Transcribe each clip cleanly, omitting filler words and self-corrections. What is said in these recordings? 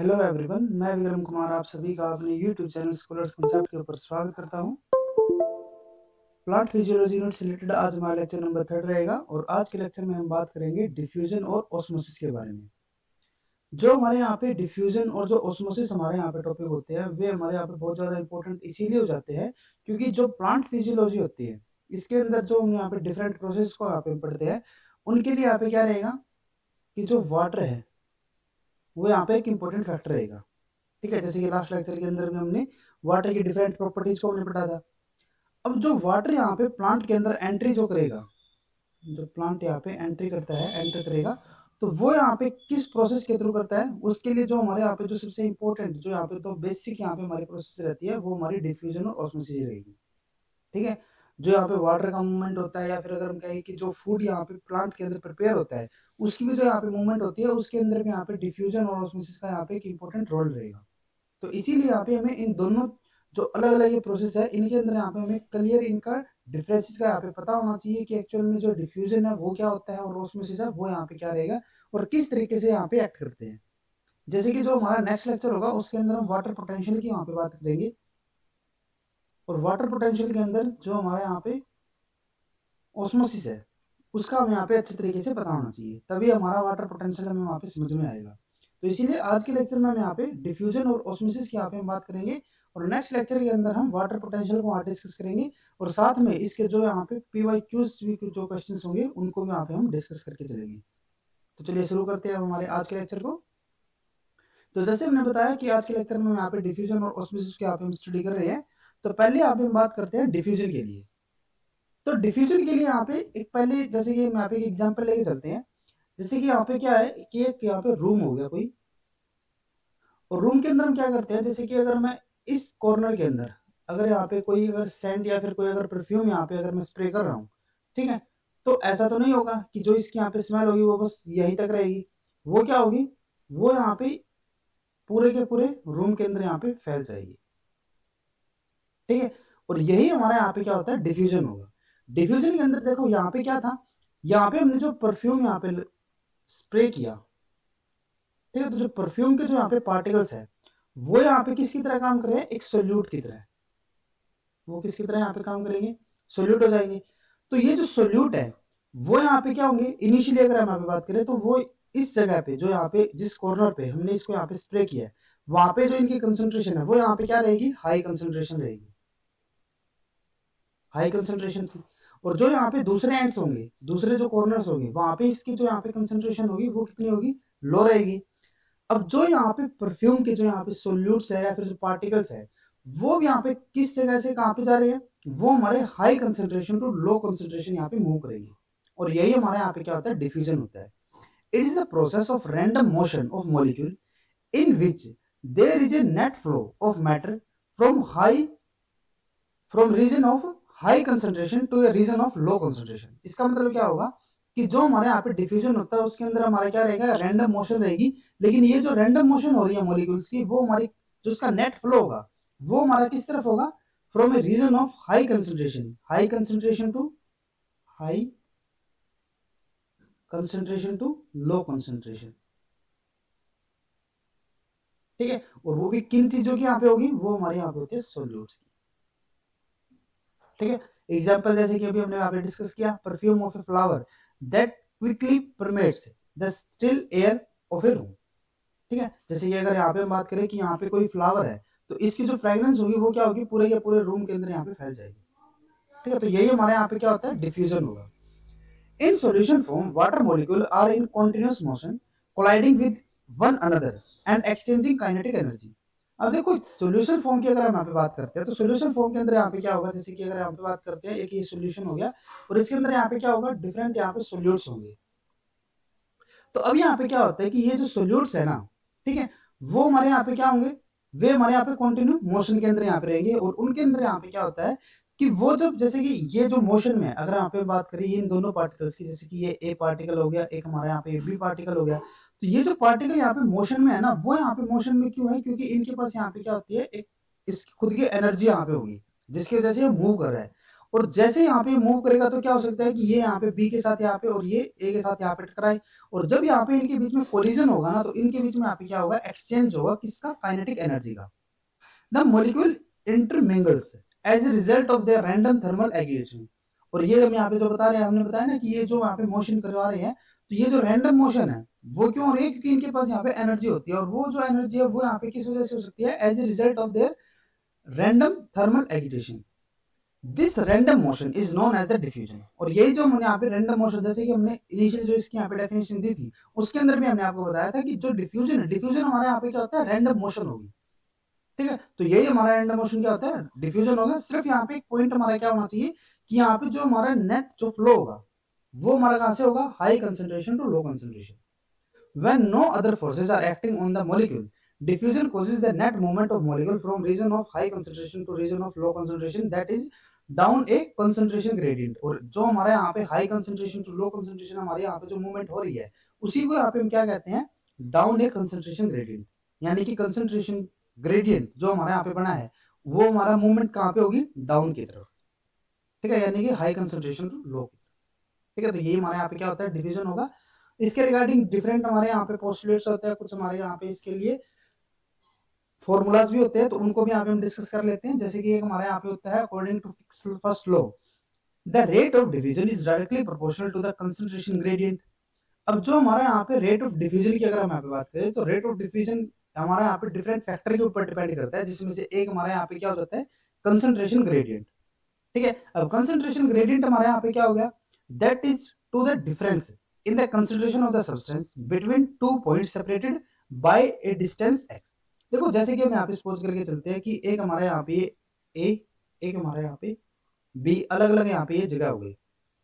Hello everyone, मैं विक्रम कुमार आप सभी का अपने यूट्यूब चैनल स्कॉलर्स कॉन्सेप्ट के ऊपर स्वागत करता हूं। प्लांट फिजियोलॉजी यूनिट से रिलेटेड आज हमारा लेक्चर नंबर 3 रहेगा और आज के लेक्चर में हम बात करेंगे डिफ्यूजन और ऑस्मोसिस के बारे में। जो हमारे यहाँ पे डिफ्यूजन और जो ऑस्मोसिस हमारे यहाँ पे टॉपिक होते हैं वे हमारे यहाँ पे बहुत ज्यादा इंपॉर्टेंट इसीलिए हो जाते हैं क्योंकि जो प्लांट फिजियोलॉजी होती है इसके अंदर जो हम यहाँ पे डिफरेंट प्रोसेस को यहाँ पे पढ़ते हैं उनके लिए यहाँ पे क्या रहेगा कि जो वाटर है वो यहाँ पे एक इंपॉर्टेंट फैक्टर रहेगा। ठीक है, जैसे कि लास्ट लेक्चर के अंदर में हमने वाटर की डिफरेंट प्रॉपर्टीज को हमने पढ़ा था। अब जो वाटर यहाँ पे प्लांट के अंदर एंट्री जो करेगा, जो प्लांट यहाँ पे एंट्री करता है, एंटर करेगा, तो वो यहाँ पे किस प्रोसेस के थ्रू करता है, उसके लिए जो हमारे यहाँ पे जो सबसे इम्पोर्टेंट जो यहाँ पे तो बेसिक यहाँ पे हमारी प्रोसेस रहती है वो हमारी डिफ्यूजन और ऑस्मोसिस रहेगी। ठीक है, जो यहाँ पे वाटर का मूवमेंट होता है या फिर अगर हम कहें कि जो फूड यहाँ पे प्लांट के अंदर प्रिपेयर होता है उसकी भी जो यहाँ पे मूवमेंट होती है उसके अंदर भी यहाँ पे डिफ्यूजन और ऑस्मोसिस का यहाँ पे एक इम्पोर्टेंट रोल रहेगा। तो इसीलिए यहाँ पे हमें इन दोनों जो अलग अलग ये प्रोसेस है इनके अंदर यहाँ पे हमें क्लियर इनका डिफरेंसेस का यहाँ पे पता होना चाहिए कि एक्चुअल में जो डिफ्यूजन है वो क्या होता है और ऑस्मोसिस है वो यहाँ पे क्या रहेगा और किस तरीके से यहाँ पे एक्ट करते हैं। जैसे कि जो हमारा नेक्स्ट लेक्चर होगा उसके अंदर हम वाटर पोटेंशियल की यहाँ पे बात करेंगे और वाटर पोटेंशियल के अंदर जो हमारे यहाँ पे ऑस्मोसिस है उसका हमें यहाँ पे अच्छे तरीके से पता होना चाहिए, तभी हमारा वाटर पोटेंशियल हमें वहाँ पे समझ में आएगा। तो इसीलिए आज के लेक्चर में हम यहाँ पे डिफ्यूजन और ऑस्मोसिस की यहाँ पे हम बात करेंगे और नेक्स्ट लेक्चर के अंदर हम वाटर पोटेंशियल को डिस्कस करेंगे और साथ में इसके जो यहाँ पे पीवाईक्यूज जो क्वेश्चन होंगे उनको भी यहाँ पे हम डिस्कस करके चलेंगे। तो चलिए शुरू करते हैं हमारे आज के लेक्चर को। तो जैसे हमने बताया कि आज के लेक्चर में यहाँ पे डिफ्यूजन और ऑस्मोसिस की यहाँ पे हम स्टडी कर रहे हैं। तो पहले यहाँ पे हम बात करते हैं डिफ्यूजन के लिए। तो डिफ्यूजन के लिए यहाँ पे एक पहले जैसे कि यहाँ पे एक एग्जांपल लेके चलते हैं। जैसे कि यहाँ पे क्या है कि एक यहाँ पे रूम हो गया कोई, और रूम के अंदर हम क्या करते हैं, जैसे कि अगर मैं इस कॉर्नर के अंदर अगर यहाँ पे कोई अगर सेंट या फिर कोई अगर परफ्यूम यहाँ पे अगर मैं स्प्रे कर रहा हूँ, ठीक है, तो ऐसा तो नहीं होगा कि जो इसकी यहाँ पे स्मेल होगी वो बस यहीं तक रहेगी। वो क्या होगी, वो यहाँ पे पूरे के पूरे रूम के अंदर यहाँ पे फैल जाएगी। ठीक है, और यही हमारा यहाँ पे क्या होता है डिफ्यूजन होगा। डिफ्यूजन के अंदर देखो यहाँ पे क्या था, यहाँ पे हमने जो परफ्यूम यहाँ पे स्प्रे किया, ठीक है, तो जो परफ्यूम के जो यहाँ पे पार्टिकल्स है वो यहाँ पे किसकी तरह काम कर रहे हैं, एक सोल्यूट की तरह। वो किसकी तरह यहाँ पे काम करेंगे, सोल्यूट हो जाएंगे। तो ये जो सोल्यूट है वो यहाँ पे क्या होंगे, इनिशियली अगर हम यहाँ पे बात करें तो वो इस जगह पे जो यहाँ पे जिस कॉर्नर पे हमने इसको यहाँ पे स्प्रे किया है वहां पे जो इनकी कंसंट्रेशन है वो यहाँ पे क्या रहेगी, हाई कंसंट्रेशन रहेगी, हाई कंसंट्रेशन थी। और जो यहाँ पे दूसरे एंड्स होंगे, दूसरे जो कॉर्नर्स होंगे वहां पे इसकी जो यहाँ पे कंसंट्रेशन होगी वो कितनी होगी, लो रहेगी। अब जो यहाँ पे परफ्यूम के जो यहाँ पे सोल्यूट्स है या फिर जो पार्टिकल्स है वो भी यहाँ पे किस जगह से कहाँ पे जा रहे हैं, वो हमारे high concentration to low concentration यहाँ पे मूव करेंगे। और यही हमारे यहाँ पे क्या होता है, डिफ्यूजन होता है। It is the process of random motion of molecule in which there is a net flow of matter from region of high concentration to a region of low concentration. इसका मतलब क्या होगा कि जो हमारे यहाँ पे डिफ्यूजन होता है उसके अंदर हमारा क्या रहेगा, रैंडम मोशन रहेगी। लेकिन ये जो रैंडम मोशन हो रही है मॉलिक्यूल्स की वो हमारी जो उसका नेट फ्लो होगा वो हमारा किस तरफ होगा, from a region of high concentration to low concentration. ठीक है, और वो भी किन चीजों की यहाँ पे होगी, वो हमारे यहाँ पे होती है सोल्यूट्स की। ठीक है, एग्जाम्पल जैसे कि अभी हमने यहाँ पे डिस्कस किया, perfume of a flower that quickly permeates the still air of a room. ठीक है, जैसे ये अगर यहाँ पे बात करें कि यहाँ पे कोई फ्लावर है तो इसकी जो फ्रेग्रेंस होगी वो क्या होगी, पूरे के पूरे रूम के अंदर यहाँ पे फैल जाएगी। ठीक है, तो यही हमारे यहाँ पे क्या होता है, डिफ्यूजन होगा। In solution form water molecule are in continuous motion colliding with one another and exchanging kinetic energy. अब देखो सोल्यूशन फॉर्म की अगर हम यहाँ पे बात करते हैं तो सोल्यूशन फॉर्म के अंदर यहाँ पे क्या होगा, जैसे कि अगर यहाँ पे बात करते हैं एक ये सोल्यूशन हो गया और इसके अंदर यहाँ पे क्या होगा, डिफरेंट यहाँ पे सोल्यूट्स होंगे। तो अब यहाँ पे क्या होता है कि ये जो सोल्यूट्स है ना, ठीक है, वो हमारे यहाँ पे क्या होंगे, वे हमारे यहाँ पे कॉन्टिन्यू मोशन के अंदर यहाँ पे रहेंगे। और उनके अंदर यहाँ पे क्या होता है कि वो जब जैसे कि ये जो मोशन में अगर यहाँ पे बात करें इन दोनों पार्टिकल्स की, जैसे कि ये ए पार्टिकल हो गया, एक हमारे यहाँ पे बी पार्टिकल हो गया, तो ये जो पार्टिकल यहाँ पे मोशन में है ना वो यहाँ पे मोशन में क्यों है, क्योंकि इनके पास यहाँ पे क्या होती है, एक इसकी खुद की एनर्जी यहाँ पे होगी जिसकी वजह से ये मूव कर रहा है। और जैसे यहाँ पे मूव करेगा तो क्या हो सकता है कि ये यहाँ पे बी के साथ यहाँ पे और ये ए के साथ यहाँ पे टकराए, और जब यहाँ पे इनके बीच में कोलिजन होगा ना तो इनके बीच में यहाँ पे क्या होगा, एक्सचेंज होगा किसका, काइनेटिक एनर्जी का। The molecule intermingles as a result of their random thermal aggregation. और ये हम यहाँ पे जो बता रहे हैं, हमने बताया ना कि ये जो यहाँ पे मोशन करवा रहे हैं तो ये जो रैंडम मोशन है वो क्यों हो रही है, क्योंकि इनके पास यहाँ पे एनर्जी होती है, और वो जो एनर्जी है वो यहाँ पे किस वजह से हो सकती है, as a result of their random thermal agitation. This random motion is known as the diffusion. और यही जो हमने यहाँ पे रैंडम मोशन, जैसे कि हमने इनिशियल जो इसकी यहाँ पे डेफिनेशन दी थी उसके अंदर भी हमने आपको बताया था कि जो डिफ्यूजन है, डिफ्यूजन हमारे यहाँ पे क्या होता है, रैंडम मोशन होगी, ठीक है। तो यही हमारा रैंडम मोशन क्या होता है, डिफ्यूजन होगा। सिर्फ यहाँ पे एक पॉइंट हमारा क्या होना चाहिए कि यहाँ पे जो हमारा नेट जो फ्लो होगा वो हमारा कहाँ से होगा, high concentration to low concentration. When no other forces are acting on the molecule, diffusion causes the net movement of molecule from region of high concentration to region of low concentration, that is down a concentration gradient। और जो हमारे यहाँ पे high concentration to low concentration हमारे यहाँ पे जो movement हो रही है उसी को यहाँ पे हम क्या कहते हैं, down a concentration gradient। यानी कि concentration gradient जो हमारे यहाँ पे बना है वो हमारा movement कहाँ पे होगी, down की तरफ, ठीक है, यानी कि high concentration to low, ठीक है। तो ये हमारे यहाँ पे क्या होता है, डिफ्यूजन होगा। इसके रिगार्डिंग डिफरेंट हमारे यहाँ पे पोस्टुलेट्स होते हैं, कुछ हमारे यहाँ पे इसके लिए फॉर्मूलाज भी होते हैं, तो उनको भी यहाँ पे हम डिस्कस कर लेते हैं। जैसे कि एक हमारे यहाँ पे होता है, according to Fick's first law the rate of division is directly proportional to the concentration gradient. अब जो हमारे यहाँ पे रेट ऑफ डिफ्यूजन की अगर हम यहाँ पे बात करें तो रेट ऑफ डिफ्यूजन हमारे यहाँ पे डिफरेंट फैक्टर के ऊपर डिपेंड करता है, जिसमें से एक हमारे यहाँ पे क्या हो जाता है, कंसंट्रेशन ग्रेडियंट, ठीक है। अब कंसंट्रेशन ग्रेडियंट हमारे यहाँ पे क्या हो गया, that is to the difference in the concentration of the substance between two points separated by a distance x। देखो जैसे कि हम यहाँ पे सपोज करके चलते हैं कि एक हमारे यहाँ पे a, एक हमारे यहाँ पे b, अलग अलग यहाँ पे ये जगह हो गई,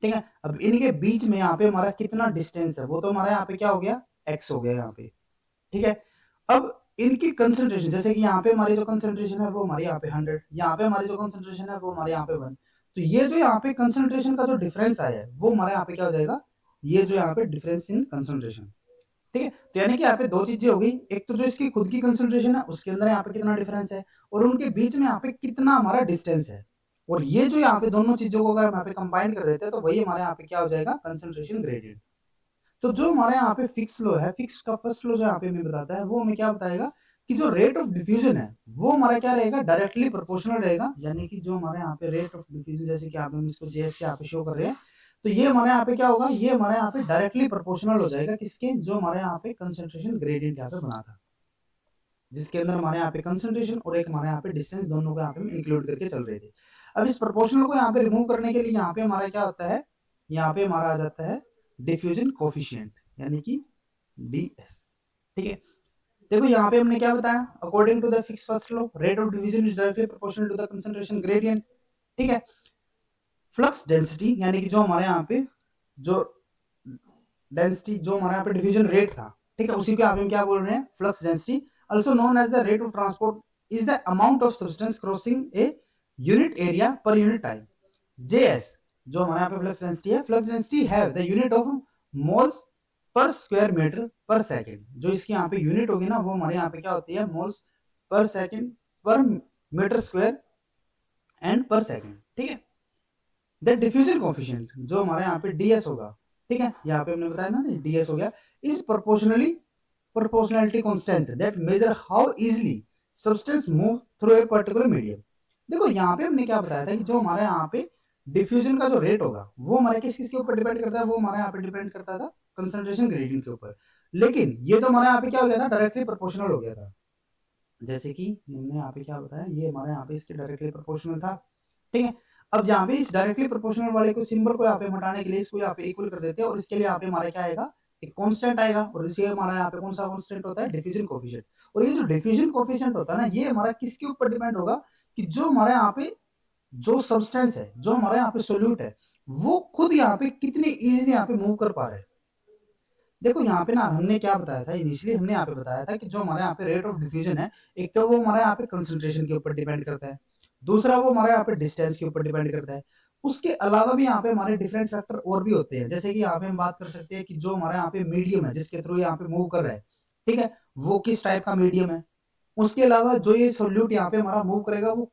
ठीक है। अब इनके बीच में यहाँ पे हमारा कितना डिस्टेंस है वो तो हमारे यहाँ पे क्या हो गया, x हो गया यहाँ पे, ठीक है। अब इनकी कंसेंट्रेशन, जैसे कि यहाँ पे हमारी जो कंसेंट्रेशन है वो हमारे यहाँ पे 100, यहाँ पे हमारी जो कंसेंट्रेशन है वो हमारे यहाँ पे 1, तो ये जो यहाँ पे कंसेंट्रेशन का जो डिफरेंस आया है वो हमारे यहाँ पे क्या हो जाएगा, ये जो यहाँ पे डिफरेंस इन कंसंट्रेशन, ठीक है। तो यानी कि यहाँ पे दो चीजें हो गई, एक तो जो इसकी खुद की कंसंट्रेशन है उसके अंदर यहाँ पे कितना डिफरेंस है, और उनके बीच में यहाँ पे कितना हमारा डिस्टेंस है, और ये जो यहाँ पे दोनों चीजों को अगर यहाँ पे कंबाइन कर देते हैं तो वही हमारे यहाँ पे क्या हो जाएगा, कंसंट्रेशन ग्रेडियंट। तो जो हमारे यहाँ पे फिक्स लॉ है, फिक्स का फर्स्ट लॉ जो यहाँ पे हमें बताता है वो हमें क्या बताएगा कि जो रेट ऑफ डिफ्यूजन है वो हमारा क्या रहेगा, डायरेक्टली प्रोपोर्शनल रहेगा। यानी कि जो हमारे यहाँ पे रेट ऑफ डिफ्यूजन, जैसे कि हम इसको जेएफ यहाँ पे शो कर रहे हैं, तो ये हमारे यहाँ पे क्या होगा, ये हमारे यहाँ पे डायरेक्टली प्रोपोर्शनल हो जाएगा किसके, जो हमारे यहाँ पे कंसंट्रेशन ग्रेडियंट यहाँ पे बना था, जिसके अंदर हमारे यहाँ पे कंसंट्रेशन और एक हमारे यहाँ पे डिस्टेंस दोनों को यहाँ पे इंक्लूड करके चल रहे थे। अब इस प्रोपोर्शनल को यहाँ पे रिमूव करने के लिए यहाँ पे हमारा क्या होता है, यहाँ पे हमारा आ जाता है डिफ्यूजन कोफिशिएंट, यानी कि डीएस, ठीक है। देखो यहाँ पे हमने क्या बताया, according to the Fick's first law rate of diffusion is directly proportional to the concentration gradient, ठीक है। फ्लक्स डेंसिटी, यानी कि जो हमारे यहाँ पे जो डेंसिटी, जो हमारे यहाँ पे डिफ्यूजन रेट था, ठीक है, उसी को आप क्या बोल रहे हैं, flux density. Also known as the rate of transport is the amount of substance crossing a unit area per unit time. JS जो हमारे यहाँ पे फ्लक्स डेंसिटी है, flux density have the unit of moles per square metre per second. जो इसकी यहाँ पे unit होगी ना वो हमारे यहाँ पे क्या होती है, moles per second per metre square and per second, ठीक है। द डिफ्यूजन कोफिशिएंट जो हमारे यहाँ पे डीएस होगा, ठीक है, यहाँ पे हमने बताया ना डीएस हो गया, is proportionally proportionality constant that measure how easily substance move through a particular medium. देखो यहाँ पे हमने क्या बताया था कि जो हमारे यहाँ पे डिफ्यूजन का जो रेट होगा वो हमारे किस किस के ऊपर डिपेंड करता है, वो हमारे यहाँ पे डिपेंड करता था कंसंट्रेशन ग्रेडियंट के ऊपर, लेकिन ये तो हमारे यहाँ पे क्या हो गया था, डायरेक्टली प्रोपोर्शनल हो गया था। जैसे कि हमने यहाँ पे क्या बताया, ये हमारे यहाँ पे इसके डायरेक्टली प्रोपोर्शनल था, ठीक है। अब यहाँ पे इस डायरेक्टली प्रोपोर्शनल वाले को सिंबल को यहाँ पे हटाने के लिए इसको यहाँ पे इक्वल कर देते हैं, और इसके लिए यहाँ पे हमारा क्या आएगा, एक कांस्टेंट आएगा, और इसलिए हमारा यहाँ पे कौन सा कांस्टेंट होता है, डिफ्यूजन कोफिशिएंट। और ये जो डिफ्यूजन कोफिशिएंट होता है ना, ये हमारा किसके ऊपर डिपेंड होगा कि जो हमारे यहाँ पे जो सब्सटेंस है, जो हमारे यहाँ पे सोल्यूट है, वो खुद यहाँ पे कितनी इजिली यहाँ पे मूव कर पा रहे हैं। देखो यहाँ पे ना हमने क्या बताया था, इनिशियली हमने यहाँ पे बताया था कि जो हमारे यहाँ पे रेट ऑफ डिफ्यूजन है, एक तो वो हमारे यहाँ पे कंसंट्रेशन के ऊपर डिपेंड करता है, दूसरा वो हमारे यहाँ पे डिस्टेंस के ऊपर डिपेंड करता है। उसके अलावा भी यहाँ पे हमारे डिफरेंट फैक्टर और भी होते हैं, जैसे कि यहाँ पे हम बात कर सकते हैं कि जो हमारे यहाँ पे मीडियम है जिसके थ्रू यहाँ पे मूव कर रहा है, ठीक है, वो किस टाइप का मीडियम है। उसके अलावा जो ये सोल्यूट यहाँ पे हमारा मूव करेगा वो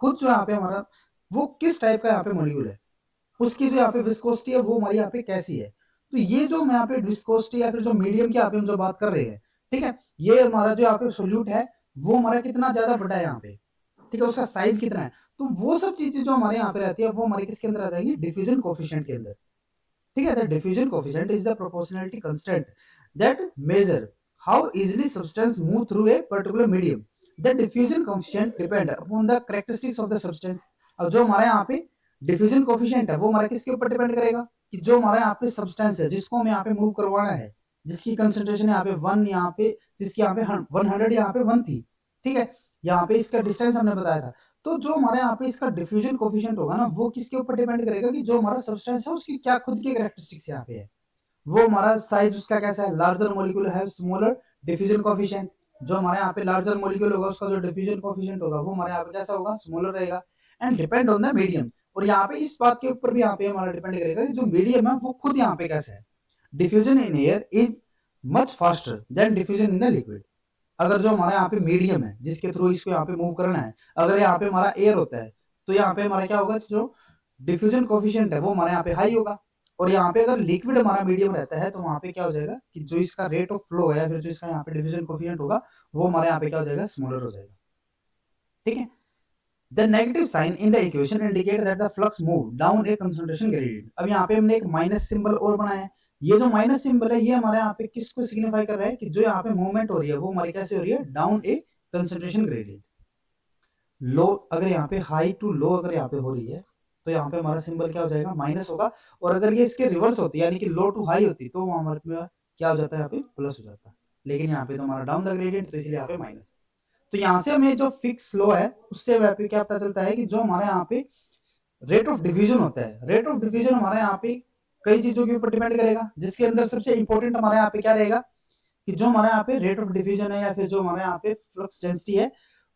खुद जो यहाँ पे हमारा वो किस टाइप का यहाँ पे मॉड्यूल है, उसकी जो यहाँ पे विस्कोसिटी है वो हमारी यहाँ पे कैसी है। तो ये जो मैं यहाँ पे विस्कोसिटी या फिर जो मीडियम की यहाँ पे हम जो बात कर रहे हैं, ठीक है, ये हमारा जो यहाँ पे सोल्यूट है वो हमारा कितना ज्यादा बड़ा है यहाँ पे, ठीक है, उसका साइज कितना है। तो वो सब चीजें जो हमारे यहाँ पे रहती है वो हमारे किसके अंदर आ जाएगी, डिफ्यूजन कोफिशिएंट के अंदर, ठीक है। The diffusion coefficient is the proportionality constant that measure how easily substance move through a particular medium. The diffusion coefficient depend upon the characteristics of the substance. अब जो हमारे यहाँ पे डिफ्यूजन कोफिशिएंट है वो हमारे किसके ऊपर डिपेंड करेगा कि जो हमारे यहाँ पे सब्सटेंस है जिसको हमें यहाँ पे मूव करवाना है, जिसकी कंसेंट्रेशन यहाँ पे 1, यहाँ पे जिसकी यहाँ पे 100, यहाँ पे 1 थी, ठीक है, यहाँ पे इसका डिस्टेंस हमने बताया था। तो जो हमारे यहाँ पे इसका डिफ्यूजन कोफिशिएंट होगा ना, वो किसके ऊपर डिपेंड करेगा कि जो हमारा सब्सटेंस है उसकी क्या खुद की कैरेक्टरिस्टिक्स यहाँ पे है, वो हमारा साइज उसका कैसा है, लार्जर मॉलिक्यूल है स्मॉलर डिफ्यूजन कोफिशिएंट। जो हमारे यहाँ पे लार्जर मॉलिक्यूल होगा उसका जो डिफ्यूजन कोफिशिएंट होगा वो हमारे यहाँ पे कैसा होगा, स्मॉलर रहेगा। And depend on the medium, और यहाँ पे इस बात के ऊपर भी यहाँ पे हमारा डिपेंड करेगा कि जो मीडियम है वो खुद यहाँ पे कैसा है। Diffusion in air is much faster than diffusion in the liquid. अगर जो हमारा यहाँ पे मीडियम है जिसके थ्रू इसको यहाँ पे मूव करना है, अगर यहाँ पे हमारा एयर होता है तो यहाँ पे हमारा क्या होगा, जो डिफ्यूजन कोफिशिएंट है वो हमारे यहाँ पे हाई होगा। और यहाँ पे अगर लिक्विड हमारा मीडियम रहता है तो वहाँ पे क्या हो जाएगा कि जो इसका रेट ऑफ फ्लो है या फिर जो इसका यहाँ पे डिफ्यूजन कोफिशिएंट होगा वो हमारे यहाँ पे क्या हो जाएगा, स्मॉलर हो जाएगा, ठीक है। The negative sign in the equation indicate that the flux move down a concentration gradient. अब यहाँ पे हमने एक माइनस सिंबल और बनाया है। ये जो माइनस सिंबल है ये हमारे यहाँ पे किसको सिग्निफाई कर रहा है कि जो यहाँ पे मूवमेंट हो रही है वो हमारी कैसे हो रही है, डाउन ए कंसंट्रेशन ग्रेडियंट। लो अगर यहाँ पे हाई टू लो अगर यहाँ पे हो रही है तो यहाँ पे हमारा सिंबल क्या हो जाएगा, माइनस होगा। और अगर ये इसके रिवर्स होती है यानी कि लो टू हाई होती तो हमारे क्या हो जाता है, यहाँ पे प्लस हो जाता, लेकिन यहाँ पे तो हमारा डाउन द ग्रेडियंट, तो इसलिए यहाँ पे माइनस। तो यहाँ से हमें जो फिक्स लॉ है उससे क्या पता चलता है कि जो हमारे यहाँ पे रेट ऑफ डिवीजन होता है, रेट ऑफ डिवीजन हमारे यहाँ पे कई चीजों के ऊपर डिपेंड करेगा, जिसके अंदर सबसे इंपॉर्टेंट हमारे यहाँ पे क्या रहेगा कि जो हमारे यहाँ पे रेट ऑफ डिवीजन है या फिर जो हमारे यहाँ पे फ्लक्स डेंसिटी है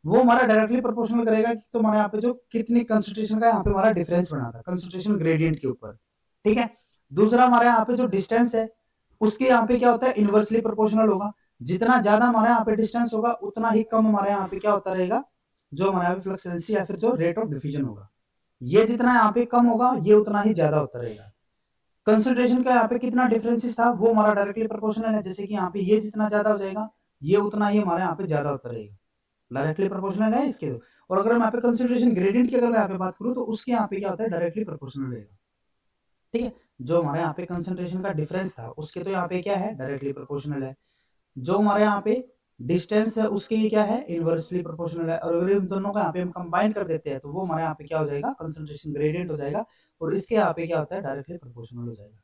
वो हमारा डायरेक्टली प्रोपोर्शनल करेगा कि तो हमारे यहाँ पे जो कितनी कंसंट्रेशन का यहाँ पे हमारा डिफरेंस बना था कंसंट्रेशन ग्रेडियंट के ऊपर, ठीक है। दूसरा हमारे यहाँ पे जो डिस्टेंस है उसके यहाँ पे क्या होता है, इनवर्सली प्रोपोर्शनल होगा। जितना ज्यादा हमारे यहाँ पे डिस्टेंस होगा उतना ही कम हमारे यहाँ पे क्या होता रहेगा, जो हमारे यहाँ पे फ्लक्स डेंसिटी या फिर जो रेट ऑफ डिफ्यूजन होगा, ये जितना यहाँ पे कम होगा ये उतना ही ज्यादा होता रहेगा। कंसंट्रेशन का यहाँ पे कितना डिफरेंसेस था वो हमारा डायरेक्टली प्रोपोर्शनल है, जैसे कि यहाँ पे ये जितना ज्यादा हो जाएगा ये उतना ही हमारे यहाँ पे ज्यादा होता रहेगा, डायरेक्टली प्रोपोर्शनल है इसके। और अगर मैं यहाँ पे कंसंट्रेशन ग्रेडियंट की अगर मैं यहाँ पे बात करूँ तो उसके यहाँ पे क्या होता है, डायरेक्टली प्रोपोर्शनल रहेगा, ठीक है। जो हमारे यहाँ पे कंसंट्रेशन का डिफरेंस था उसके तो यहाँ पे क्या है, डायरेक्टली प्रोपोर्शनल है। जो हमारे यहाँ पे डिस्टेंस है उसके ये क्या है, इनवर्सली प्रोपोर्शनल है। और अगर इन दोनों का यहाँ पे हम कंबाइन कर देते हैं तो वो हमारे यहाँ पे क्या हो जाएगा, कंसंट्रेशन ग्रेडियंट हो जाएगा। और इसके यहाँ पे क्या होता है, डायरेक्टली प्रोपोर्शनल हो जाएगा,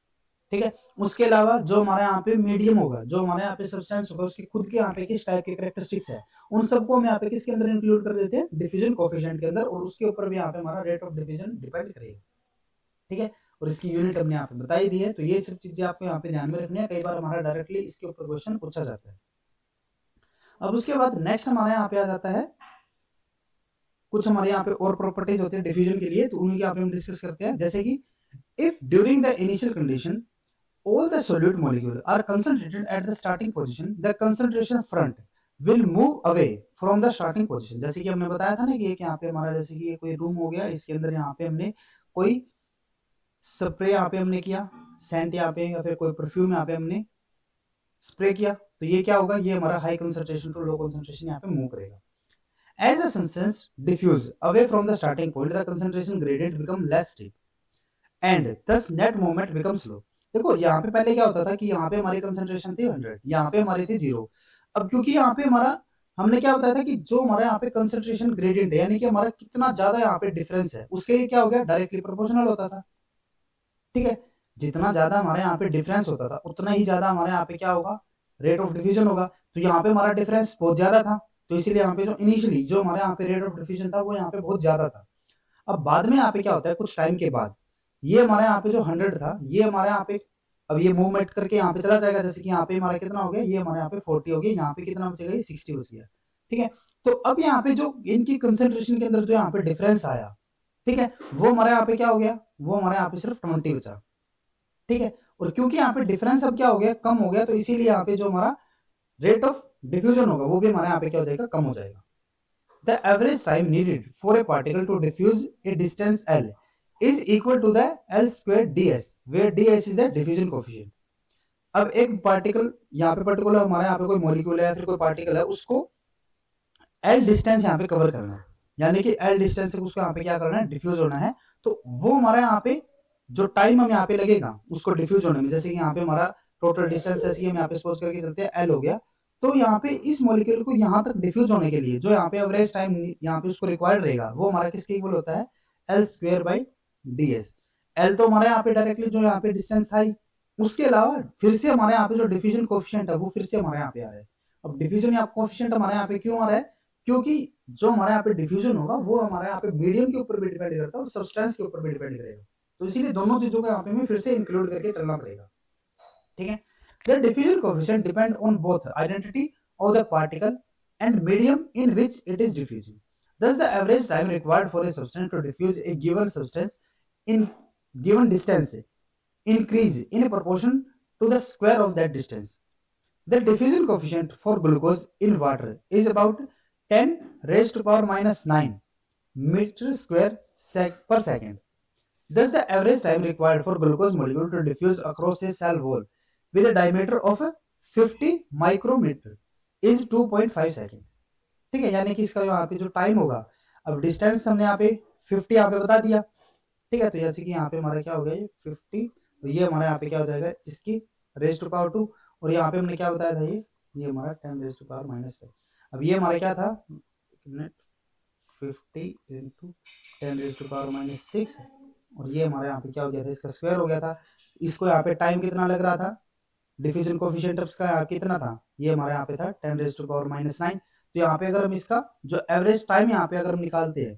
ठीक है। उसके अलावा जो हमारे यहाँ पे मीडियम होगा, जो हमारे यहाँ पे सब्सटेंस होगा, उसके खुद के यहाँ पे किस टाइप के कैरेक्टरिस्टिक्स है, उन सबको हम यहाँ पे किसके अंदर इंक्लूड कर देते हैं, डिफ्यूजन कोफिशिएंट के अंदर। और उसके ऊपर भी यहाँ पे हमारा रेट ऑफ डिफ्यूजन डिपेंड करेगा, ठीक है। और इसकी यूनिट हमने यहाँ पे बताई दी है। तो ये सब चीजें आपको यहाँ पे ध्यान में रखनी है, कई बार हमारा डायरेक्टली इसके ऊपर क्वेश्चन पूछा जाता है। अब उसके बाद नेक्स्ट हमारे यहाँ पे आ जाता है, कुछ हमारे यहाँ पे और प्रॉपर्टीज होती है डिफ्यूजन के लिए, तो उनकी यहाँ पे हम डिस्कस करते हैं। जैसे कि if during the initial condition all the solute molecule are concentrated at the starting position, the concentration front will move away from the starting position. जैसे कि हमने बताया था ना कि एक यहाँ पे हमारा जैसे कि कोई रूम हो गया, इसके अंदर यहाँ पे हमने कोई स्प्रे यहाँ पे हमने किया, सेंट यहाँ पे या फिर कोई परफ्यूम यहाँ पे हमने स्प्रे किया, तो ये क्या होगा, ये हमारा high concentration to low concentration यहाँ पे मूव करेगा। As the substance diffuse away from the starting point, the concentration gradient become less steep and thus net movement become slow. देखो यहाँ पे पहले क्या होता था कि यहाँ पे हमारी कंसंट्रेशन थी 100, यहाँ पे हमारी थी 0। अब क्योंकि यहाँ पे हमारा हमने क्या बताया था कि जो हमारे यहाँ पे कंसंट्रेशन ग्रेडियंट है यानी कि हमारा कितना ज्यादा यहाँ पे डिफरेंस है उसके लिए क्या हो गया, डायरेक्टली प्रोपोर्शनल होता था, ठीक है। जितना ज्यादा हमारे यहाँ पे डिफरेंस होता था उतना ही ज्यादा हमारे यहाँ पे क्या होगा, रेट ऑफ डिफ्यूजन होगा। तो यहाँ पे हमारा डिफरेंस बहुत ज्यादा था, तो इसीलिए यहाँ पे जो इनिशियली जो हमारे यहाँ पे रेट ऑफ डिफ्यूजन था वो यहाँ पे बहुत ज्यादा था। अब बाद में यहाँ पे क्या होता है, कुछ टाइम के बाद ये हमारे यहाँ पे जो 100 था ये हमारे यहाँ पे अब ये मूवमेंट करके यहाँ पे चला जाएगा। जैसे कि यहाँ पे हमारा कितना हो गया, ये हमारे यहाँ पे 40 हो गया, यहाँ पे कितना बचेगा, ये 60 बच गया, ठीक है। तो अब यहाँ पे जो इनकी कंसेंट्रेशन के अंदर जो यहाँ पे डिफरेंस आया, ठीक है, वो हमारे यहाँ पे क्या हो गया, वो हमारे यहाँ पे सिर्फ 20 बचा, ठीक है। और क्योंकि यहाँ पे डिफरेंस अब क्या हो गया, कम हो गया, तो इसीलिए यहाँ पे जो हमारा रेट ऑफ डिफ्यूजन होगा वो भी हमारे यहाँ पे क्या हो जाएगा, कम हो जाएगा। the average time needed for a particle to diffuse a distance L is equal to the L square ds, where ds is the diffusion coefficient. अब एक पार्टिकल यहाँ पे पर्टिकुलर हमारे यहाँ पे कोई मॉलिक्यूल है या फिर कोई पार्टिकल है, उसको L डिस्टेंस यहाँ पे कवर करना है, यानी कि L डिस्टेंस से उसको यहाँ पे क्या करना है, डिफ्यूज होना है। तो वो हमारा यहाँ पे जो टाइम हम यहाँ पे लगेगा उसको डिफ्यूज होने में, जैसे कि यहाँ पे हमारा टोटल डिस्टेंस जैसे हम यहाँ पे सपोज करके चलते हैं L हो गया, तो यहाँ पे इस मॉलिक्यूल को यहाँ तक डिफ्यूज होने के लिए जो यहाँ पे एवरेज टाइम यहाँ पे उसको रिक्वायर्ड रहेगा वो हमारा किसके इक्वल होता है, L square by D S. L तो हमारे यहाँ पे डायरेक्टली जो यहाँ पे डिस्टेंस आई, उसके अलावा फिर से हमारे यहाँ पे जो डिफ्यूजन कोफिशिएंट है वो फिर से हमारे यहाँ पे आ रहा है। अब डिफ्यूजन या कोफिशिएंट हमारे यहाँ पे क्यों आ रहा है, क्योंकि जो हमारे यहाँ पे डिफ्यूजन होगा वो हमारे यहाँ पे मीडियम के ऊपर भी डिपेंड करता है और सब्सटेंस के ऊपर भी डिपेंड करेगा, तो इसीलिए दोनों चीजों को यहाँ पे हमें फिर से इंक्लूड करके चलना पड़ेगा। ठीक है, the diffusion coefficient depend on both identity of the particle and medium in which it is diffusing. Thus, the average time required for a substance to diffuse a given substance in given distance increase in proportion to the square of that distance. The diffusion coefficient for glucose in water is about 10⁻⁹ meter square per second. Thus, the average time required for glucose molecule to diffuse across a cell wall with a diameter of 50 micrometer is 2.5 second. ठीक है, यानी कि इसका यहाँ पे जो time होगा, अब डिस्टेंस हमने यहाँ पे 50 यहाँ पे बता दिया, ठीक है, तो जैसे कि यहाँ पे हमारा क्या हो गया, ये 50, तो ये हमारा यहाँ पे क्या हो जाएगा, इसकी raised to power 2, और यहाँ पे हमने क्या बताया था, ये हमारा 10⁻⁻²। अब ये हमारा क्या था, 50 × 10⁻⁻⁶, और ये हमारा यहाँ पे क्या हो गया था, इसका स्क्वायर हो गया था। इसको यहाँ पे टाइम कितना लग रहा था, डिफ्यूजन कोफिशिएंट इसका कितना था, ये हमारे यहाँ पे था 10⁻⁻⁹। तो यहाँ पे अगर हम इसका जो एवरेज टाइम यहाँ पे अगर हम निकालते हैं,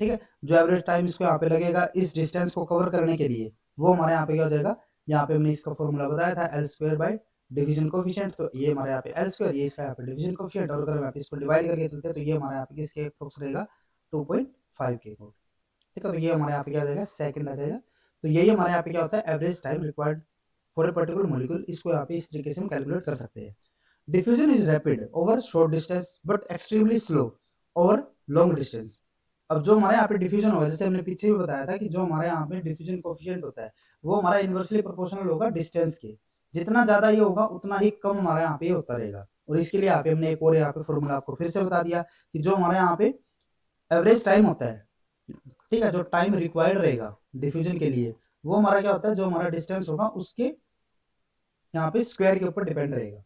ठीक है, जो एवरेज टाइम इसको यहाँ पे लगेगा इस डिस्टेंस को कवर करने के लिए, वो हमारे यहाँ पे क्या हो जाएगा, यहाँ पे हमने इसका फॉर्मूला बताया था L square by diffusion coefficient, तो ये हमारे यहाँ पे एल स्क्वायर, ये इसका यहाँ पे डिफ्यूजन कोफिशिएंट, और अगर हम यहाँ पे इसको डिवाइड करके चलते हैं तो ये हमारे यहाँ पे किसके अप्रोक्स रहेगा, 2.5 के अप्रोक्स, ठीक है, तो ये हमारे यहाँ पे क्या हो जाएगा, सेकंड आ जाएगा। तो यही हमारे यहाँ पे क्या होता है, average time required for a particular molecule, इसको यहाँ पे इस तरीके से हम कैलकुलेट कर सकते हैं। Diffusion is rapid over short distance but extremely slow over long distance. अब जो हमारे यहाँ पे डिफ्यूजन होगा, जैसे हमने पीछे भी बताया था कि जो हमारे यहाँ पे डिफ्यूजन कोफिशिएंट होता है वो हमारा इन्वर्सली प्रोपोर्शनल होगा डिस्टेंस के, जितना ज्यादा ये होगा उतना ही कम हमारे यहाँ पे होता रहेगा। और इसके लिए यहाँ पे हमने एक और यहाँ पे फॉर्मूला आपको फिर से बता दिया कि जो हमारे यहाँ पे एवरेज टाइम होता है, ठीक है, जो टाइम रिक्वायर्ड रहेगा डिफ्यूजन के लिए वो हमारा क्या होता है, जो हमारा डिस्टेंस होगा उसके यहाँ पे स्क्वायर के ऊपर डिपेंड रहेगा,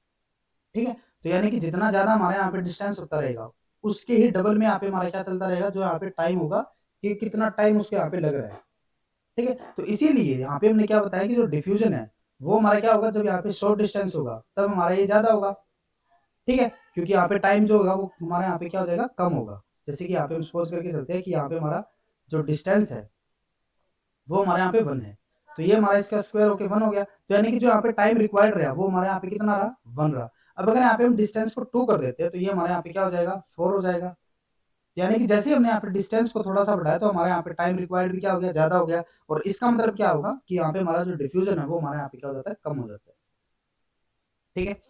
ठीक है। तो यानी कि जितना ज्यादा हमारे यहाँ पे डिस्टेंस होता रहेगा उसके ही डबल में यहाँ पे हमारा क्या चलता रहेगा, जो यहाँ पे टाइम होगा कि कितना टाइम उसके यहाँ पे लग रहा है, ठीक है। तो इसीलिए यहाँ पे हमने क्या बताया कि जो डिफ्यूजन है वो हमारा क्या होगा, जब यहाँ पे शॉर्ट डिस्टेंस होगा तब हमारा ये ज्यादा होगा, ठीक है, क्योंकि यहाँ पे टाइम जो होगा वो हमारे यहाँ पे क्या हो जाएगा, कम होगा। जैसे कि यहाँ पे हम सपोज करके चलते हैं कि यहाँ पे हमारा जो डिस्टेंस है वो हमारे यहाँ पे 1 है, तो ये हमारा इसका स्क्वायर होके 1 हो गया, तो यानी कि जो यहाँ पे टाइम रिक्वायर्ड रहा वो हमारे यहाँ पे कितना रहा, 1 रहा। अब अगर यहाँ पे हम डिस्टेंस को 2 कर देते हैं तो ये हमारे यहाँ पे क्या हो जाएगा, 4 हो जाएगा। यानी कि जैसे हमने यहाँ पे डिस्टेंस को थोड़ा सा बढ़ाया तो हमारे यहाँ पे टाइम रिक्वायर्ड भी क्या हो गया, ज्यादा हो गया, और इसका मतलब क्या होगा कि यहाँ पे हमारा जो डिफ्यूजन है वो हमारे यहाँ पे क्या हो जाता है, कम हो जाता है, ठीक है।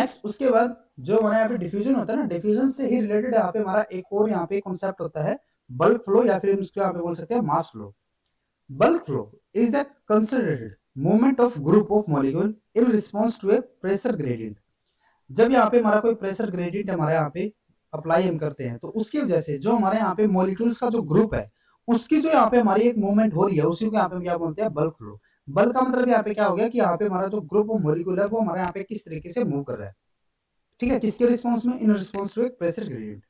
नेक्स्ट, उसके बाद जो हमारे यहाँ पे डिफ्यूजन होता है ना, डिफ्यूजन से ही रिलेटेड यहाँ पे हमारा एक और यहाँ पे कॉन्सेप्ट होता है बल्क फ्लो, या फिर इसको यहाँ पे बोल सकते हैं mass flow. Bulk flow is the concentrated movement of group of molecule in response to a pressure gradient. जब यहाँ पे हमारा कोई प्रेशर ग्रेडियंट हमारे यहाँ पे अप्लाई हम करते हैं तो उसकी वजह से जो हमारे यहाँ पे मॉलिक्यूल्स का जो ग्रुप है उसकी जो यहाँ पे हमारी एक मूवमेंट हो रही है उसी को यहाँ पे क्या बोलते हैं, बल्क फ्लो। बल्क का मतलब यहाँ पे क्या हो गया कि यहाँ पे हमारा जो ग्रुप ऑफ मॉलिक्यूल है वो हमारे यहाँ पे किस तरीके से मूव कर रहा है, ठीक है, किसके रिस्पॉन्स में, in response to a pressure gradient.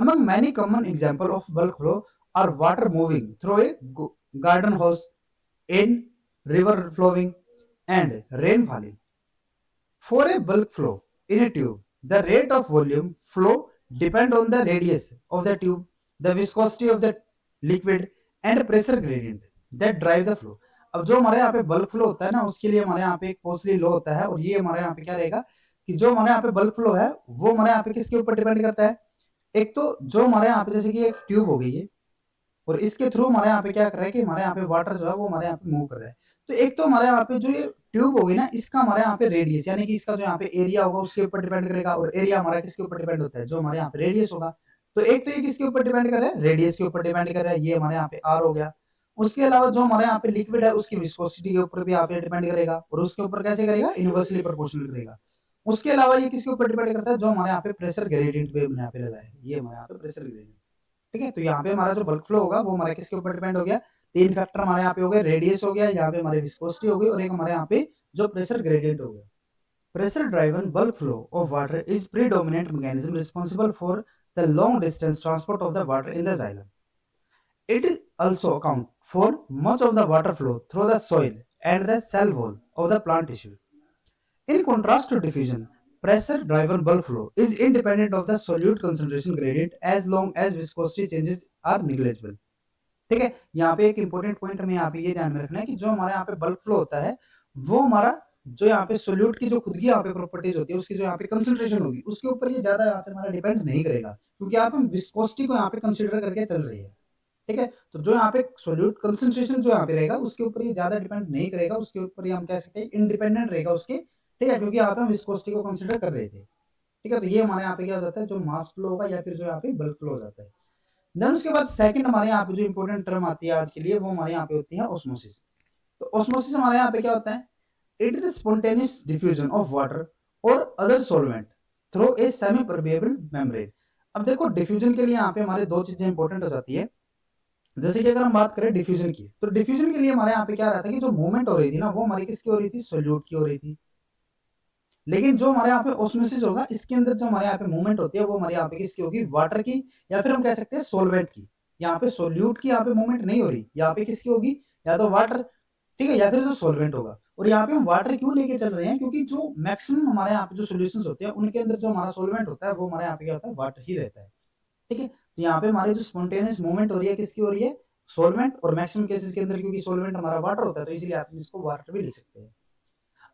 Among many common example of bulk flow are water moving through a garden hose, in river flowing, and rain falling. For a bulk flow in a tube, the rate of volume flow depend on the radius of the tube, the viscosity of the liquid, and pressure gradient that drive the flow. अब जो हमारे यहाँ पे bulk flow होता है ना, उसके लिए हमारे यहाँ पे एक Poisson law होता है, और ये हमारे यहाँ पे क्या रहेगा कि जो हमारे यहाँ पे bulk flow है वो हमारे यहाँ पे किसके ऊपर डिपेंड करता है। एक तो जो हमारे यहाँ पे जैसे कि एक ट्यूब हो गई है और इसके थ्रू हमारे यहाँ पे क्या कर रहा है कि हमारे यहाँ पे वाटर जो है वो हमारे यहाँ पे मूव कर रहा है, तो एक तो हमारे यहाँ पे जो ये ट्यूब हो गई ना, इसका हमारे यहाँ पे रेडियस यानी कि इसका जो यहाँ पे एरिया होगा उसके ऊपर डिपेंड करेगा, और एरिया हमारा किसके ऊपर डिपेंड होता है, जो हमारे यहाँ पे रेडियस होगा। तो एक तो ये किसके ऊपर डिपेंड कर रहा है, रेडियस के ऊपर डिपेंड कर रहा है, ये हमारे यहाँ पे आर हो गया। उसके अलावा जो हमारे यहाँ पे लिक्विड है उसकी विस्कोसिटी के ऊपर भी यहाँ पे डिपेंड करेगा, और उसके ऊपर कैसे करेगा, इनवर्सली प्रोपोर्शनल करेगा। उसके अलावा ये किसके ऊपर डिपेंड करता है, जो हमारे यहाँ पे प्रेशर ग्रेडियंट पे यहाँ पे लगा है, ये हमारे यहाँ पे प्रेशर ग्रेडियंट, ठीक है। तो यहाँ पे हमारा जो बल्क फ्लो होगा वो हमारे किसके ऊपर डिपेंड हो गया, तीन फैक्टर हमारे यहाँ पे हो गए, रेडियस हो गया, यहाँ पे हमारी विस्कोसिटी हो गई, और एक हमारे यहाँ पे जो प्रेशर ग्रेडियंट हो गया। Pressure driven bulk flow of water is predominant mechanism responsible for the long distance transport of the water in the xylem. It is also account for much of the water flow through the soil and the cell wall of the plant tissue. In contrast to diffusion, pressure driven bulk flow is independent of the solute concentration gradient as long as viscosity changes are negligible. ठीक है, यहाँ पे एक important point हमें यहाँ पे ये ध्यान में रखना है कि जो हमारे यहाँ पे bulk flow होता है वो हमारा जो यहाँ पे सोल्यूट की जो खुद की यहाँ पे प्रॉपर्टीज होती है उसकी जो यहाँ पे कंसंट्रेशन होगी उसके ऊपर ये ज्यादा यहाँ पे हमारा डिपेंड नहीं करेगा, क्योंकि यहाँ पे हम विस्कोसिटी को यहाँ पे कंसीडर करके चल रही है, ठीक है। तो जो यहाँ पे सोल्यूट कंसंट्रेशन जो यहाँ पे रहेगा उसके ऊपर ये ज्यादा डिपेंड नहीं करेगा, उसके ऊपर ये हम कह सकते हैं इंडिपेंडेंट रहेगा उसके, ठीक है, क्योंकि यहाँ पे हम विस्कोसिटी को कंसिडर कर रहे थे, ठीक है। तो ये हमारे यहाँ पे क्या हो जाता है, जो मास फ्लो होगा या फिर जो यहाँ पे बल्क फ्लो हो जाता है। देन उसके बाद सेकंड हमारे यहाँ पे जो इंपॉर्टेंट टर्म आती है आज के लिए वो हमारे यहाँ पे होती है ऑस्मोसिस। तो ऑस्मोसिस हमारे यहाँ पे क्या होता है, It is the spontaneous diffusion of water or other solvent through a semi-permeable membrane. अब देखो diffusion के लिए यहाँ पे हमारे दो चीजें important हो जाती है। जैसे कि अगर हम बात करें diffusion की, तो diffusion के लिए हमारे यहाँ पे क्या रहता है कि जो movement हो रही थी ना वो हमारी किसकी हो रही थी, solute की हो रही थी। लेकिन जो हमारे यहाँ पे osmosis होगा इसके अंदर जो हमारे यहाँ पे movement होती है वो हमारे यहाँ पे किसकी होगी, वाटर की, या फिर हम कह सकते हैं सोलवेंट की। यहाँ पे सोल्यूट की यहाँ पे मूवमेंट नहीं हो रही, यहाँ पे किसकी होगी, या तो वाटर, ठीक है, या फिर जो सोलवेंट होगा। और यहाँ पे हम वाटर क्यों लेके चल रहे हैं, क्योंकि जो मैक्सिमम हमारे यहाँ पे जो सॉल्यूशंस होते हैं उनके अंदर जो हमारा सॉल्वेंट होता है वो हमारे यहाँ पे क्या होता है, वाटर ही रहता है, ठीक है। तो यहाँ पे हमारे जो स्पॉन्टेनियस मूवमेंट हो रही है किसकी हो रही है, सॉल्वेंट, और मैक्सिमम केसेस के अंदर क्योंकि सॉल्वेंट हमारा वाटर होता है तो इसलिए आप इसको वाटर भी लिख सकते हैं।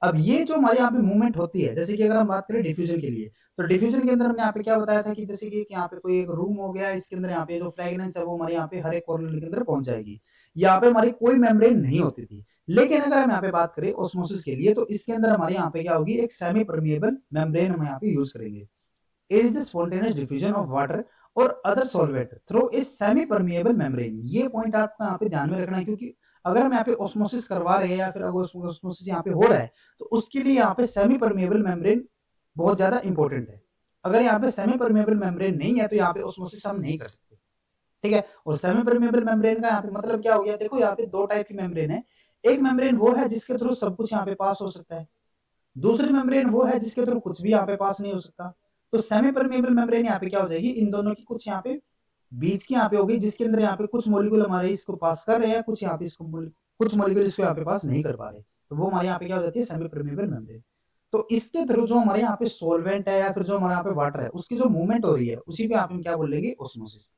अब ये जो हमारे यहाँ पे मूवमेंट होती है, जैसे कि अगर हम बात करें डिफ्यूजन के लिए, तो डिफ्यूजन के अंदर हमने यहाँ पे क्या बताया था कि जैसे कि यहाँ पे कोई एक रूम हो गया, इसके अंदर यहाँ पे जो फ्रेगरेंस है वो हमारे यहाँ पे हर एक कॉर्नर के अंदर पहुंच जाएगी, यहाँ पे हमारी कोई मेम्ब्रेन नहीं होती थी। लेकिन अगर हम यहाँ पे बात करें ऑस्मोसिस के लिए, तो इसके अंदर हमारे यहाँ पे क्या होगी, एक सेमी परमिएबल मेम्ब्रेन हम यहाँ पे यूज करेंगे। It is the spontaneous diffusion of water और other solvent through a semi permeable membrane. ये पॉइंट आपको यहाँ पे ध्यान में रखना है, क्योंकि अगर हम यहाँ पे ऑस्मोसिस करवा रहे हैं या फिर अगर ऑस्मोसिस यहाँ पे हो रहा है तो उसके लिए यहाँ पे सेमी परमिएबल मेम्ब्रेन बहुत ज्यादा इंपॉर्टेंट है। अगर यहाँ पे सेमी परमिएबल मेम्ब्रेन नहीं है तो यहाँ पे ऑस्मोसिस हम नहीं कर सकते, ठीक है। और सेमी परमिएबल मेम्ब्रेन का यहाँ पे मतलब क्या हो गया, देखो यहाँ पे दो टाइप की मेम्ब्रेन है। एक मेम्ब्रेन वो है जिसके थ्रू सब कुछ यहाँ पे पास हो सकता है, दूसरी मेम्ब्रेन वो है जिसके थ्रू कुछ भी यहाँ पे पास नहीं हो सकता। तो सेमी परमिएबल मेम्ब्रेन यहाँ पे क्या हो जाएगी, इन दोनों की कुछ यहाँ पे बीच की यहाँ पे होगी, जिसके अंदर यहाँ पे कुछ मॉलिक्यूल हमारे इसको पास कर रहे हैं, कुछ यहाँ पे इसको कुछ मॉलिक्यूल इसको यहाँ पे पास नहीं कर पा रहे, तो वो हमारे यहाँ पे क्या हो जाती है, सेमी परमिएबल मेम्ब्रेन। तो इसके थ्रू जो हमारे यहाँ पे सॉल्वेंट है या फिर जो हमारे यहाँ पे वाटर है उसकी जो मूवमेंट हो रही है उसी पे आप क्या बोल लेंगे, osmosis.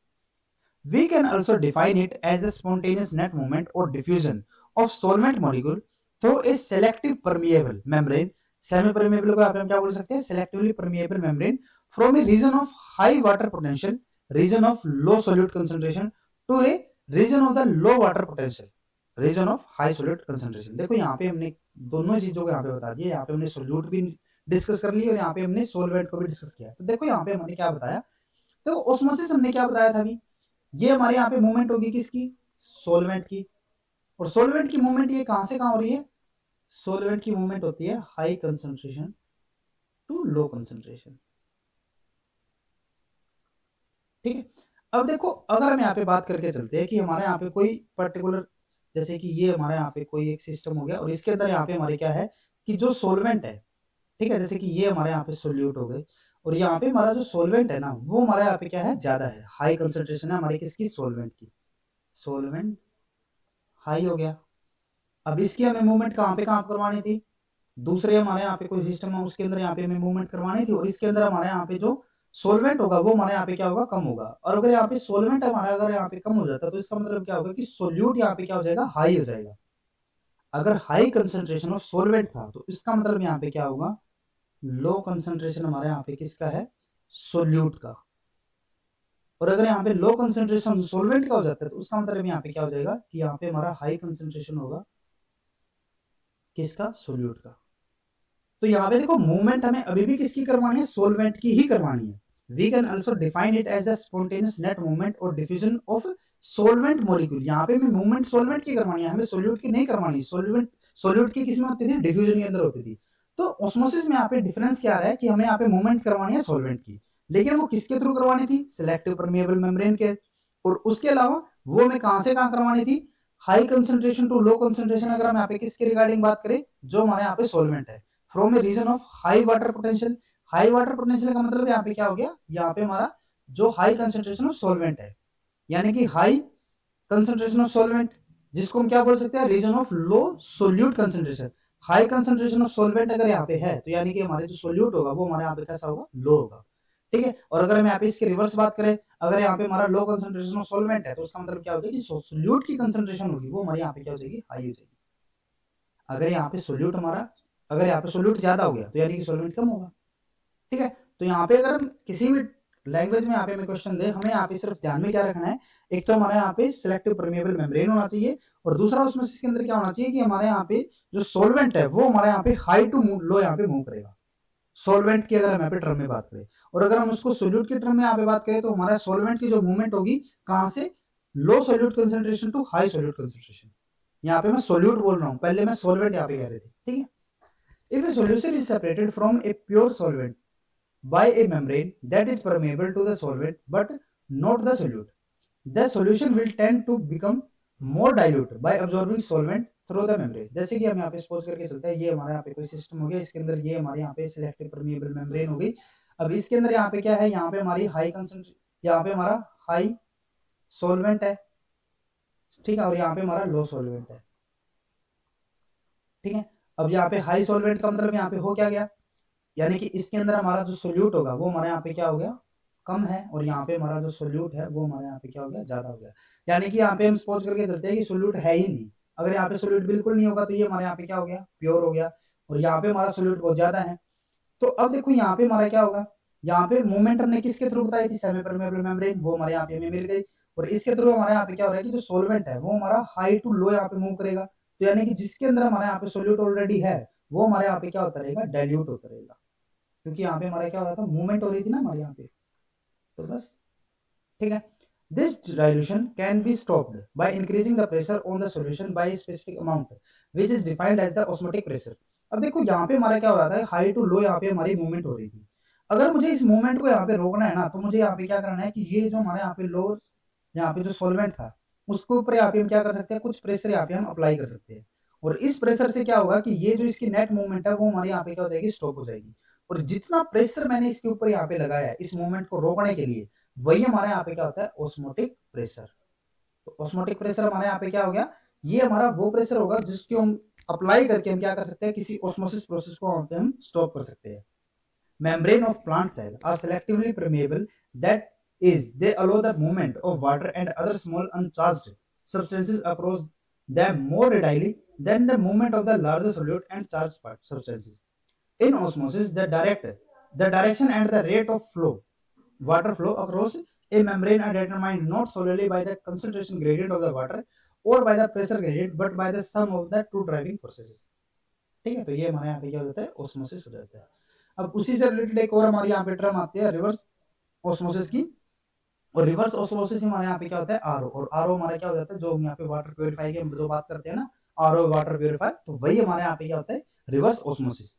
We can also define it as a spontaneous net movement और diffusion of solvent molecule through a selective permeable membrane. Semi permeable को आप क्या बोल सकते हैं, selectively permeable membrane from a region of high water potential, region of low solute concentration to a region of the low water potential, region of high solute concentration। देखो यहाँ पे हमने दोनों चीजों को यहाँ पे बता दिया, यहाँ पे हमने solute भी डिस्कस कर ली और यहाँ पे हमने solvent को भी डिस्कस किया। तो देखो यहाँ पे हमने क्या बताया, देखो ऑस्मोसिस हमने क्या बताया था अभी, ये हमारे यहाँ पे मूवमेंट होगी किसकी, सोलवेंट की, और सोलवेंट की मूवमेंट ये कहाँ से कहाँ हो रही है, सोलवेंट की मूवमेंट होती है high concentration to low concentration, ठीक है। अब देखो अगर हम यहाँ पे बात करके चलते हैं कि हमारे यहाँ पे कोई पर्टिकुलर, जैसे कि ये हमारे यहाँ पे कोई एक सिस्टम हो गया और इसके अंदर यहाँ पे हमारे क्या है कि जो सोलवेंट है, ठीक है, जैसे कि ये हमारे यहाँ पे सोल्यूट हो गए और यहाँ पे हमारा जो सोलवेंट है ना वो हमारे यहाँ पे क्या है, ज्यादा है, हाई कंसंट्रेशन है हमारी किसकी, सोलवेंट की। सोलवेंट हाई हो गया, अब इसकी हमें मूवमेंट कहाँ पे करवानी थी, दूसरे हमारे यहाँ पे कोई सिस्टम है उसके अंदर यहाँ पे हमें मूवमेंट करवानी थी, और इसके अंदर हमारे यहाँ पे जो सोलवेंट होगा वो हमारे यहाँ पे क्या होगा, कम होगा। और अगर यहाँ पे सोलवेंट हमारा अगर यहाँ पे कम हो जाता है तो इसका मतलब क्या होगा कि सोल्यूट यहाँ पे क्या हो जाएगा, हाई हो जाएगा। अगर हाई कंसंट्रेशन ऑफ सोलवेंट था तो इसका मतलब यहाँ पे क्या होगा, लो कंसंट्रेशन हमारे यहाँ पे किसका है, सोल्यूट का। और अगर यहाँ पे लो कंसंट्रेशन सोलवेंट का हो जाता है तो उसका मतलब यहाँ पे क्या हो जाएगा कि यहाँ पे हमारा हाई कंसंट्रेशन होगा किसका, सोल्यूट का। तो यहाँ पे देखो मूवमेंट हमें अभी भी किसकी करवानी है, सोलवेंट की ही करवानी है। We can also define it as a spontaneous net movement or diffusion of solvent molecule. यहाँ पे मूवमेंट सोलवेंट की करवानी है, हमें सोल्यूट की नहीं करवानी। सोल्यूट सोल्यूट की किसमें होती थी? डिफ्यूजन के अंदर होती थी। तो ऑस्मोसिस में यहाँ पे डिफरेंस क्या रहा है कि हमें यहाँ पे मूवमेंट करवानी है सोलवेंट की, लेकिन वो किसके थ्रू करवानी थी? सिलेक्टिव परमिएबल मेम्ब्रेन के। और उसके अलावा वो हमें कहां से कहां करवानी थी? High concentration to low concentration. अगर हम यहाँ पे किसके रिगार्डिंग बात करें, जो हमारे यहाँ पे सोलवेंट है, from a region of high water potential. High water potential का मतलब यहाँ पे क्या हो गया? यहाँ पे हमारा जो हाई कंसंट्रेशन ऑफ सोलवेंट है, यानी कि हाई कंसंट्रेशन ऑफ सोलवेंट, जिसको हम क्या बोल सकते हैं? Region of low solute concentration. High concentration of solvent अगर यहाँ पे है तो यानी कि हमारे जो सोल्यूट होगा वो हमारे यहाँ पे कैसा होगा? लो होगा, ठीक है। और अगर हम यहाँ पे इसके रिवर्स बात करें, अगर यहाँ पे हमारा लो कंसंट्रेशन ऑफ सोलवेंट है तो उसका मतलब क्या हो जाएगी? सोल्यूट की कंसंट्रेशन होगी वो हमारे यहाँ पे क्या हो जाएगी? हाई हो जाएगी। अगर यहाँ पे सोल्यूट हमारा, अगर यहाँ पे सोल्यूट ज्यादा हो गया तो यानी कि सोलवेंट कम होगा, ठीक है। तो यहाँ पे अगर हम किसी भी लैंग्वेज में यहाँ पे हमें क्वेश्चन दे, हमें यहाँ पे सिर्फ ध्यान में क्या रखना है, एक तो हमारे यहाँ पे सिलेक्टिव परमिएबल मेम्ब्रेन होना चाहिए, और दूसरा उसमें इसके अंदर क्या होना चाहिए कि हमारे यहाँ पे जो सोलवेंट है वो हमारे यहाँ पे हाई टू लो यहाँ पे मूव करेगा। सोलवेंट की अगर हम यहाँ पे टर्म में बात करें, और अगर हम उसको सोल्यूट की टर्म में यहाँ पे बात करें तो हमारा सोलवेंट की जो मूवमेंट होगी कहाँ से? Low solute concentration to high solute concentration. यहाँ पे मैं सोल्यूट बोल रहा हूँ, पहले मैं सोलवेंट यहाँ पे कह रहे थे, ठीक है। If a solution is separated from a pure solvent by a membrane that is permeable to the solvent but not the solute, the solution will tend to become more dilute by absorbing solvent through the membrane. जैसे कि हम यहाँ पे suppose करके चलते हैं, ये हमारे यहाँ पे कोई सिस्टम हो गया, इसके अंदर ये हमारे यहाँ पे सिलेक्टिव परमिएबल मेम्ब्रेन हो गई। अब इसके अंदर यहाँ पे क्या है? यहाँ पे हमारी हाई कंसंट्रेशन, यहाँ पे हमारा हाई सोलवेंट है, ठीक है, और यहाँ पे हमारा लो सोलवेंट है, ठीक है। अब यहाँ पे हाई सोलवेंट का मतलब यहाँ पे हो क्या गया? यानी कि इसके अंदर हमारा जो सोल्यूट होगा वो हमारे यहाँ पे क्या हो गया? कम है, और यहाँ पे हमारा जो सोल्यूट है वो हमारे यहाँ पे क्या हो गया? ज्यादा हो गया। यानी कि यहाँ पे हम सपोज करके चलते हैं कि सोल्यूट है ही नहीं। अगर यहाँ पे सोल्यूट बिल्कुल नहीं होगा तो ये हमारे यहाँ पे क्या हो गया? प्योर हो गया। और यहाँ पे हमारा सोल्यूट बहुत ज्यादा है। तो अब देखो यहाँ पे हमारा क्या होगा? यहाँ पे मूवमेंट हमने किसके थ्रू बताई थी? सेमी परमेबल मेम्ब्रेन, वो हमारे यहाँ पे हमें मिल गई। और इसके थ्रू हमारे यहाँ पे क्या हो रहा है कि जो सोलवेंट है वो हमारा हाई टू लो यहाँ पे मूव करेगा। तो यानी कि जिसके अंदर हमारे यहाँ पे सोल्यूट ऑलरेडी है वो हमारे यहाँ पे क्या होता रहेगा? डाइल्यूट होता रहेगा, क्योंकि यहाँ पे हमारा क्या हो रहा था? मूवमेंट हो रही थी ना हमारे यहाँ पे, तो बस, ठीक है। This dilution can be stopped by increasing the pressure on the solution by a specific amount which is defined as the osmotic pressure. अब देखो यहाँ पे हमारा क्या हो रहा था? हाई टू लो यहाँ पे हमारी मूवमेंट हो रही थी। अगर मुझे इस मूवमेंट को यहाँ पे रोकना है ना, तो मुझे यहाँ पे क्या करना है कि ये जो हमारे यहाँ पे लो, यहाँ पे जो सोलवेंट था उसके ऊपर यहाँ पे हम क्या कर सकते हैं? कुछ प्रेशर यहाँ पे हम अप्लाई कर सकते हैं। और इस प्रेशर से क्या होगा कि ये जो इसकी नेट मूवमेंट है वो हमारे यहाँ पे क्या हो जाएगी? स्टॉप हो जाएगी। और जितना प्रेशर मैंने इसके ऊपर यहाँ पे लगाया है इस मूवमेंट को रोकने के लिए, वही हमारे यहाँ पे क्या होता है? Osmotic pressure. तो ऑस्मोटिक प्रेशर हमारे यहाँ पे क्या हो गया? ये हमारा वो प्रेशर होगा जिसको हम अप्लाई करके हम क्या कर सकते हैं? किसी ऑस्मोसिस प्रोसेस को यहाँ पे हम स्टॉप कर सकते हैं। Membrane of plant cell are selectively permeable that is they allow the movement of water and other small uncharged substances across them more readily than the movement of the larger solute and charged substances. In osmosis, the direction and the rate of water flow across a membrane are determined not solely by the concentration gradient of the water or by the pressure gradient, but by the sum of the two driving processes. ठीक है, तो ये हमारे यहाँ पे क्या हो जाता है? osmosis हो जाता है। अब उसी से related एक और हमारे यहाँ पे term आती है reverse osmosis की। और रिवर्स ऑस्मोसिस हमारे यहाँ पे क्या होता है? आरओ। और आरओ हमारा क्या हो जाता है? जो यहाँ पे वाटर प्योरीफाई की जो बात करते हैं ना, आरओ वाटर प्योरीफायर, तो वही हमारे यहाँ पे क्या होता है? रिवर्स ऑस्मोसिस,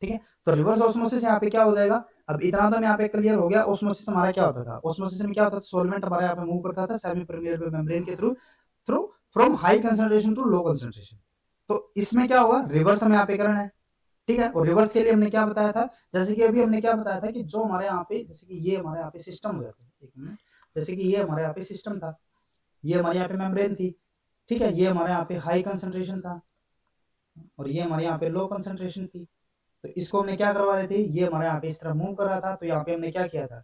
ठीक है। तो रिवर्स ऑस्मोसिस यहाँ पे क्या हो जाएगा? अब इतना तो यहाँ पे क्लियर हो गया। ऑस्मोसिस हमारा क्या होता था? ऑस्मोसिस में क्या होता था? सोलवेंट हमारे यहाँ पे मूव करता था सेमी परमिएबल मेम्ब्रेन के through from high concentration to low concentration. तो इसमें क्या होगा? रिवर्स हमें यहाँ पे करना है, ठीक है। और रिवर्स के लिए हमने क्या बताया था? जैसे कि अभी हमने क्या बताया था कि जो हमारे यहाँ पे, जैसे कि ये हमारे यहाँ पे सिस्टम हो जाता है, एक मिनट, जैसे कि ये हमारे यहाँ पे सिस्टम था, ये हमारे यहाँ पे मेम्ब्रेन थी, ठीक है, ये हमारे यहाँ पे हाई कंसंट्रेशन था और ये हमारे यहाँ पे लो कंसंट्रेशन थी। तो इसको हमने क्या करवा रहे थे? ये हमारे यहाँ पे इस तरह मूव कर रहा था। तो यहाँ पे हमने क्या किया था?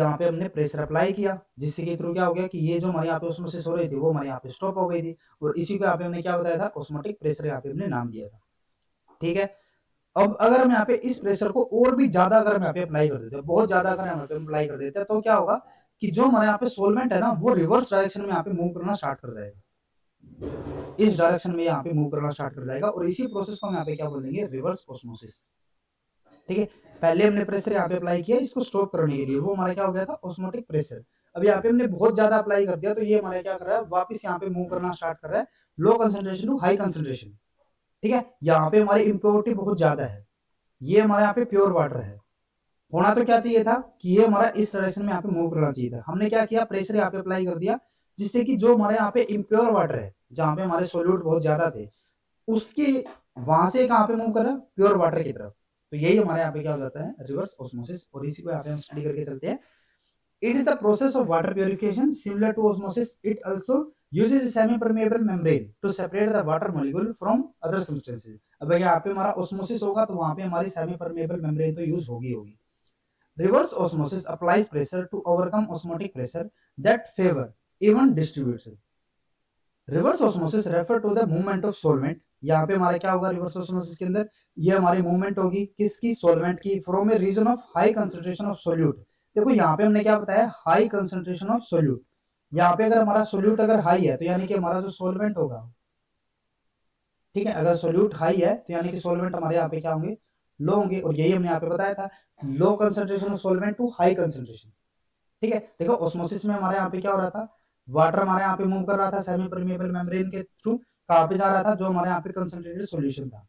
यहाँ पे हमने प्रेशर अप्लाई किया, जिससे के थ्रू क्या हो गया कि ये जो हमारे यहाँ पे ऑस्मोसिस हो रही थी वो हमारे यहाँ पे स्टॉप हो गई थी। और इसी को यहाँ पे हमने क्या बताया था? ऑस्मोटिक प्रेशर यहाँ पे हमने नाम दिया था, ठीक है। अब अगर हम यहाँ पे इस प्रेशर को और भी ज्यादा अगर हम यहाँ पे अप्लाई कर देते हैं, बहुत ज्यादा अगर हम यहाँ पे अप्लाई कर देते हैं, तो क्या होगा कि जो हमारे यहाँ पे सोलवेंट है ना वो रिवर्स डायरेक्शन में यहाँ पे मूव करना स्टार्ट कर जाएगा, इस डायरेक्शन में यहाँ पे मूव करना स्टार्ट कर जाएगा। और इसी प्रोसेस को हम यहाँ पे क्या बोलेंगे? रिवर्स ऑस्मोसिस, ठीक है। पहले हमने प्रेशर यहाँ पे अप्लाई किया इसको स्टॉप करने के लिए, वो हमारा क्या हो गया था ऑस्मोटिक प्रेशर। अब यहाँ पे हमने बहुत ज्यादा अप्लाई कर दिया तो ये हमारा क्या कर रहा है वापस यहाँ पे मूव करना स्टार्ट कर रहा है low concentration to high concentration. ठीक है, यहाँ पे हमारी इम्प्योरिटी बहुत ज्यादा है, ये हमारे यहाँ पे प्योर वाटर है। होना तो क्या चाहिए था कि ये हमारा इस डायरेक्शन में यहाँ पे मूव करना चाहिए था। हमने क्या किया प्रेशर यहाँ पे अप्लाई कर दिया जिससे कि जो हमारे यहाँ पे इम्प्योर वाटर है जहाँ पे हमारे सोल्यूट बहुत ज्यादा थे उसके वहां से कहाँ पे मूव कर रहा है प्योर वाटर की तरफ। तो यही हमारे यहाँ पे क्या हो जाता है रिवर्स ऑस्मोसिस, और इसी को यहाँ पे हम स्टडी करके चलते हैं। It is the process of water purification similar to osmosis, it also uses semi permeable membrane to separate the water molecule from other substances. अब यहाँ पे हमारा ऑस्मोसिस होगा तो वहाँ पे हमारी सेमी परमेएबल मेम्ब्रेन तो यूज होगी। Reverse osmosis applies pressure to overcome osmotic pressure that favour even distribution. Reverse osmosis refer to the movement of solvent. यहाँ पे हमारा क्या होगा रिवर्स ऑस्मोसिस के अंदर ये हमारी मूवमेंट होगी किसकी, सॉल्वेंट की, from a region of high concentration of solute. देखो यहाँ पे हमने क्या बताया हाई कंसंट्रेशन ऑफ सॉल्यूट। यहाँ पे अगर हमारा सॉल्यूट अगर हाई है तो यानी कि हमारा जो सॉल्वेंट होगा, ठीक है, अगर सॉल्यूट हाई है तो यानी कि सॉल्वेंट हमारे यहाँ पे क्या होंगे लो होंगे, और यही हमने यहाँ पे बताया था low concentration of solvent to high concentration. ठीक है, देखो ऑस्मोसिस में हमारे यहाँ पे क्या हो रहा था वाटर हमारे यहाँ पे मूव कर रहा था सेमी परमेएबल मेम्ब्रेन के थ्रू, कहाँ पे जा रहा था जो हमारे यहाँ पे कंसंट्रेटेड सॉल्यूशन था।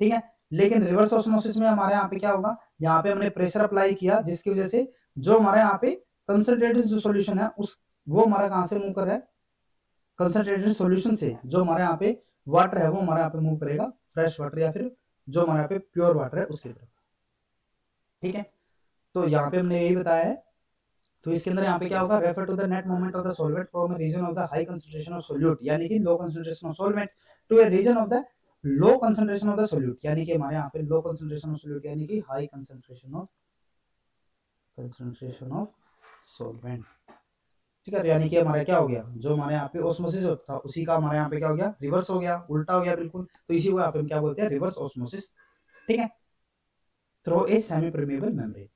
ठीक है, लेकिन रिवर्स ऑस्मोसिस में हमारे यहाँ पे क्या होगा यहाँ पे हमने प्रेशर अप्लाई किया जिसकी वजह से जो हमारे यहाँ पे कंसंट्रेटेड जो सॉल्यूशन है उस वो हमारा कहाँ से मूव कर रहा है कंसंट्रेटेड सॉल्यूशन से जो हमारे यहाँ पे वाटर है वो हमारे यहाँ पे मूव करेगा फ्रेश वाटर या फिर जो हमारे यहाँ पे प्योर वाटर है उसकी तरफ। ठीक है, तो यहाँ पे हमने यही बताया है। तो इसके अंदर यहाँ पे क्या होगा refer to the net movement of the solvent from region of the high concentration of solute यानी कि low concentration of solvent to a region of the low concentration of the solute यानी कि हमारे यहाँ पे लो कंसंट्रेशन ऑफ सॉल्यूट यानी कि high concentration of solvent. ठीक है, यानी कि हमारा क्या हो गया जो हमारे यहाँ पे ऑस्मोसिस था उसी का हमारे यहाँ पे क्या हो गया रिवर्स हो गया, उल्टा हो गया बिल्कुल। तो इसी को यहाँ पे हम क्या बोलते हैं रिवर्स ऑस्मोसिस। ठीक है, through a semi permeable membrane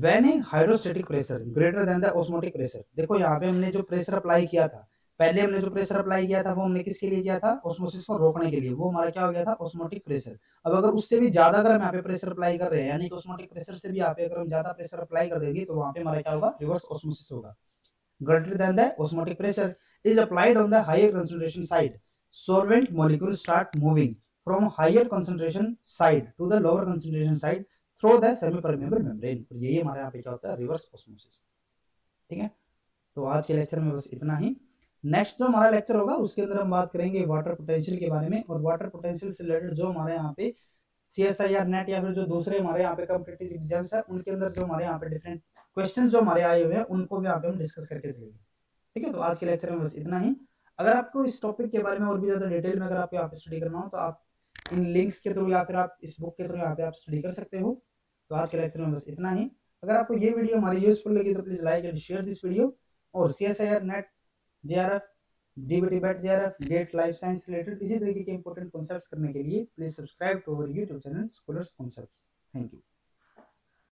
when a hydrostatic pressure greater than the osmotic pressure. देखो यहाँ पे हमने जो प्रेशर अप्लाई किया था पहले हमने जो प्रेशर अप्लाई किया था वो हमने किसके लिए किया था ऑस्मोसिस को रोकने के लिए, वो हमारा क्या हो गया था ऑस्मोटिक प्रेशर। अब अगर उससे भी ज्यादा अगर हम यहाँ पे प्रेशर अप्लाई कर रहे हैं यानी कि ऑस्मोटिक प्रेशर से भी यहाँ पे अगर हम ज्यादा प्रेशर अप्लाई कर देंगे तो वहाँ पे हमारा क्या होगा रिवर्स ऑस्मोसिस होगा। greater than the osmotic pressure is applied on the higher concentration side, solvent molecules start moving from higher concentration side to the lower concentration side through the semi permeable membrane। और यही हमारे यहाँ पे क्या होता है reverse osmosis. ठीक है, तो आज के लेक्चर में बस इतना ही। नेक्स्ट जो हमारा लेक्चर होगा उसके अंदर हम बात करेंगे वाटर पोटेंशियल के बारे में, और वाटर पोटेंशियल से रिलेटेड जो हमारे यहाँ पे CSIR नेट या फिर जो दूसरे हमारे यहाँ पे कॉम्पिटिटिव एग्जाम्स है उनके अंदर जो हमारे यहाँ पे डिफरेंट क्वेश्चन जो हमारे आए हुए हैं उनको भी यहाँ पे हम डिस्कस करके चलेंगे। ठीक है, तो आज के लेक्चर में बस इतना ही। अगर आपको इस टॉपिक के बारे में और भी ज्यादा डिटेल में अगर आपको यहाँ पे स्टडी करना हो तो आप इन लिंक्स के थ्रू या फिर आप इस बुक के थ्रू यहाँ पे आप स्टडी कर सकते हो। तो आज के लेक्चर में बस इतना ही। अगर आपको ये वीडियो हमारी यूजफुल लगी तो please like and share this video, और CSIR NET, JRF, DBT BET, JRF, GATE life science related इसी तरीके के इंपॉर्टेंट कॉन्सेप्ट्स करने के लिए please subscribe to our YouTube channel scholars concept. Thank you.